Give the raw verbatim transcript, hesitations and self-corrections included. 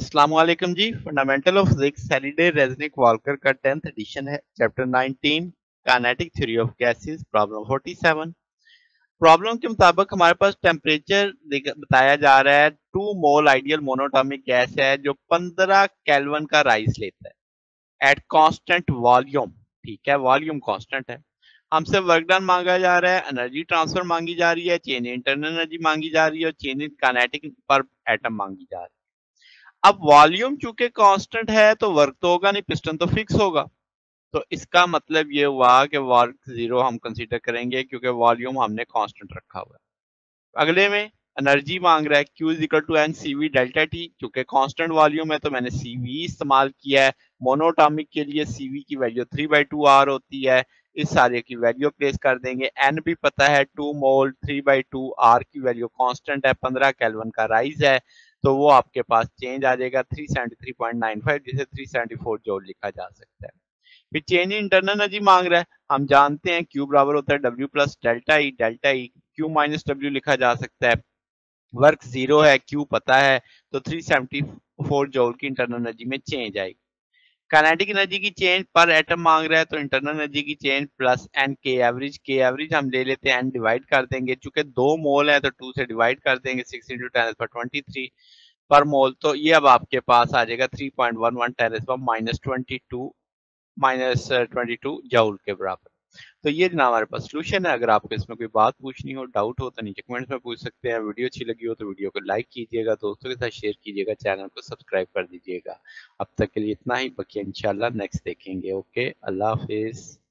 अस्सलाम वालेकुम जी। Fundamental of physics Halliday Resnick Walker का टेंथ एडिशन है, chapter nineteen kinetic theory of gases, problem सैंतालीस। प्रॉब्लम के मुताबिक हमारे पास टेम्परेचर बताया जा रहा है। Two mole ideal monatomic gas है जो पंद्रह केल्विन का राइज लेता है एट कांस्टेंट वॉल्यूम। ठीक है, वॉल्यूम कांस्टेंट है। हमसे वर्क डन मांगा जा रहा है, एनर्जी ट्रांसफर मांगी जा रही है, चेंज इन इंटरनल एनर्जी मांगी जा रही है और change in kinetic per atom मांगी जा रही है। अब वॉल्यूम चूंकि कांस्टेंट है तो वर्क तो होगा नहीं, पिस्टन तो फिक्स होगा, तो इसका मतलब ये हुआ कि वर्क जीरो हम कंसीडर करेंगे क्योंकि वॉल्यूम हमने कांस्टेंट रखा हुआ है। अगले में एनर्जी मांग रहा है Q is equal to n C V delta T, क्योंकि कांस्टेंट वॉल्यूम है तो मैंने C V इस्तेमाल किया है। मोनोटॉमिक के लिए C V की value three by two R होती है। इस सारे की वैल्यू प्लेस कर देंगे। n भी पता है, two mole three by two R की वैल्यू कांस्टेंट है, पंद्रह केल्विन का राइज है, तो वो आपके पास चेंज आ जाएगा तीन सौ तिहत्तर पॉइंट नाइन फाइव, जिसे तीन सौ चौहत्तर जूल लिखा जा सकता है। फिर चेंज इंटरनल एनर्जी मांग रहा है। हम जानते हैं Q बराबर होता है W plus delta E, delta E Q minus W लिखा जा सकता है। वर्क जीरो है, Q पता है, तो तीन सौ चौहत्तर जूल की इंटरनल एनर्जी में चेंज आएगी। काइनेटिक एनर्जी की चेंज पर एटम मांग रहा है, तो इंटरनल एनर्जी की चेंज प्लस एन के एवरेज। के एवरेज हम ले लेते हैं, एन डिवाइड कर देंगे, चूंकि दो मोल है तो टू से डिवाइड कर देंगे, six into ten per twenty three per mole, तो ये अब आपके पास आ जाएगा three point one one ten per minus twenty two minus twenty two joule के बराबर। तो ये जनाब हमारे पास सोल्यूशन है। अगर आपको इसमें कोई बात पूछनी हो, डाउट हो, तो नीचे कमेंट्स में पूछ सकते हैं। वीडियो अच्छी लगी हो तो वीडियो को लाइक कीजिएगा, दोस्तों के साथ शेयर कीजिएगा, चैनल को सब्सक्राइब कर दीजिएगा। अब तक के लिए इतना ही, बाकी इंशाल्लाह नेक्स्ट देखेंगे। ओके, अल्लाह हाफिज।